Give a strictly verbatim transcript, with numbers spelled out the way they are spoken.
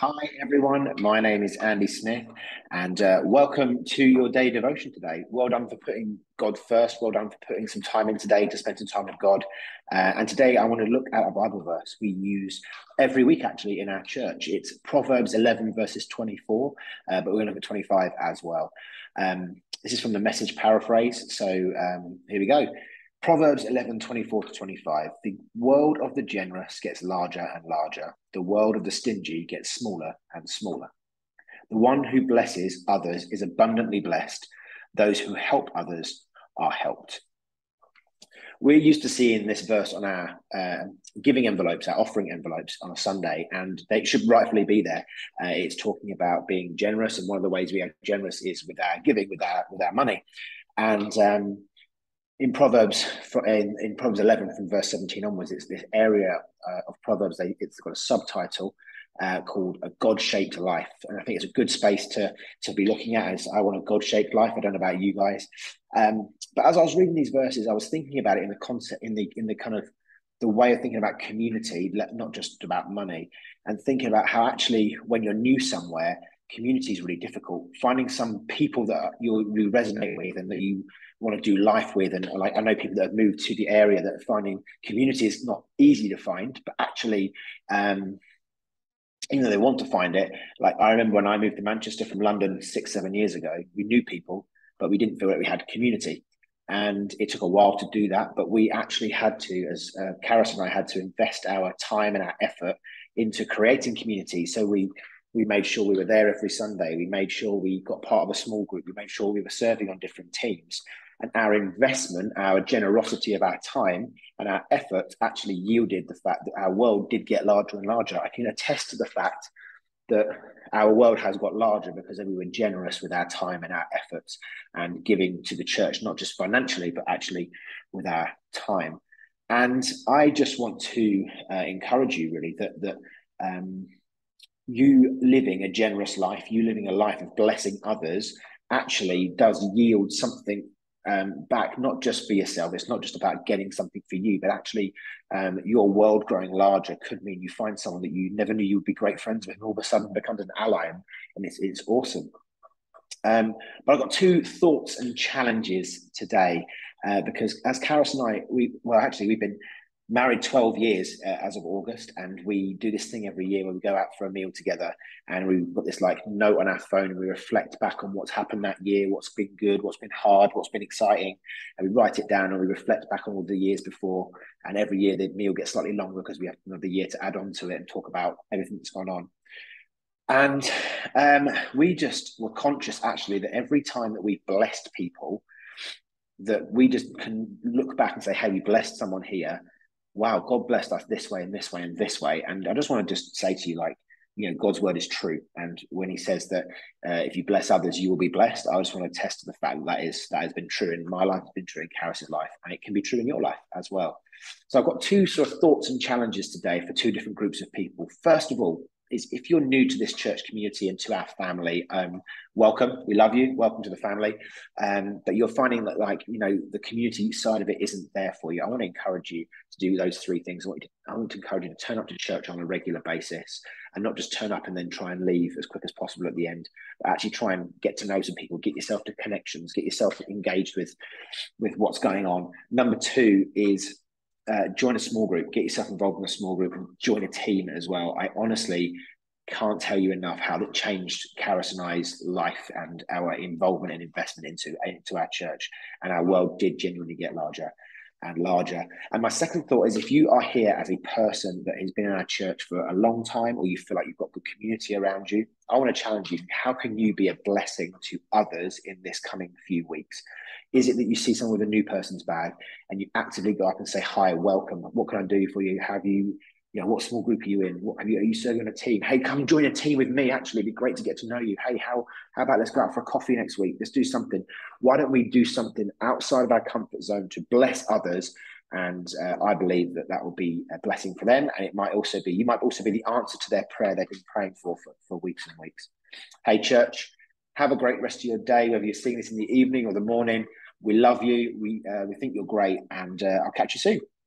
Hi everyone, my name is Andy Smith and uh, welcome to your day devotion today. Well done for putting God first, well done for putting some time in today to spend some time with God. Uh, and today I want to look at a Bible verse we use every week actually in our church. It's Proverbs eleven verses twenty-four, uh, but we're going to look at twenty-five as well. Um, this is from the Message paraphrase, so um, here we go. Proverbs eleven, twenty-four to twenty-five. The world of the generous gets larger and larger. The world of the stingy gets smaller and smaller. The one who blesses others is abundantly blessed. Those who help others are helped. We're used to seeing this verse on our uh, giving envelopes, our offering envelopes on a Sunday, and they should rightfully be there. Uh, it's talking about being generous, and one of the ways we are generous is with our giving, with our, with our money. And um, In Proverbs, in, in Proverbs eleven, from verse seventeen onwards, it's this area uh, of Proverbs. They, it's got a subtitle uh, called "A God-Shaped Life," and I think it's a good space to to be looking at. As I want a God-shaped life. I don't know about you guys, um, but as I was reading these verses, I was thinking about it in the concept, in the in the kind of the way of thinking about community, not just about money, and thinking about how actually when you're new somewhere, community is really difficult. Finding some people that you, you resonate with and that you want to do life with, and like I know people that have moved to the area that finding community is not easy to find, but actually um even though they want to find it, like I remember when I moved to Manchester from London six seven years ago, we knew people but we didn't feel like we had community, and it took a while to do that, but we actually had to, as uh, Karis and I had to invest our time and our effort into creating community. So we We made sure we were there every Sunday. We made sure we got part of a small group. We made sure we were serving on different teams. And our investment, our generosity of our time and our effort actually yielded the fact that our world did get larger and larger. I can attest to the fact that our world has got larger because we were generous with our time and our efforts and giving to the church, not just financially, but actually with our time. And I just want to uh, encourage you really that, that um, you living a generous life, you living a life of blessing others actually does yield something um, back, not just for yourself. It's not just about getting something for you, but actually um, your world growing larger could mean you find someone that you never knew you would be great friends with and all of a sudden becomes an ally, and it's, it's awesome. Um, but I've got two thoughts and challenges today uh, because as Karis and I, we well, actually we've been married twelve years uh, as of August, and we do this thing every year where we go out for a meal together and we've got this like note on our phone and we reflect back on what's happened that year, what's been good, what's been hard, what's been exciting, and we write it down and we reflect back on all the years before, and every year the meal gets slightly longer because we have another year to add on to it and talk about everything that's gone on. And um, we just were conscious actually that every time that we blessed people, that we just can look back and say, hey, we blessed someone here. Wow, God blessed us this way and this way and this way. And I just want to just say to you, like, you know, God's word is true. And when he says that uh, if you bless others, you will be blessed, I just want to attest to the fact that, that, is, that has been true in my life, it's been true in Karis's life, and it can be true in your life as well. So I've got two sort of thoughts and challenges today for two different groups of people. First of all, is if you're new to this church community and to our family, um, welcome. We love you. Welcome to the family. Um, but you're finding that, like, you know, the community side of it isn't there for you. I want to encourage you to do those three things. I want, you to, I want to encourage you to turn up to church on a regular basis and not just turn up and then try and leave as quick as possible at the end, but actually try and get to know some people, get yourself to connections, get yourself engaged with, with what's going on. Number two is, Uh, join a small group, get yourself involved in a small group and join a team as well. I honestly can't tell you enough how that changed Karis and I's life and our involvement and investment into, into our church. And our world did genuinely get larger and larger. And my second thought is, if you are here as a person that has been in our church for a long time, or you feel like you've got good community around you, I want to challenge you. How can you be a blessing to others in this coming few weeks? Is it that you see someone with a new person's bag and you actively go up and say, hi, welcome. What can I do for you? Have you, you know, what small group are you in? What have you, are you serving on a team? Hey, come join a team with me. Actually, it'd be great to get to know you. Hey, how, how about let's go out for a coffee next week? Let's do something. Why don't we do something outside of our comfort zone to bless others? And uh, I believe that that will be a blessing for them. And it might also be, you might also be the answer to their prayer they've been praying for for, for weeks and weeks. Hey, church, have a great rest of your day, whether you're seeing this in the evening or the morning. We love you. We, uh, we think you're great. And uh, I'll catch you soon.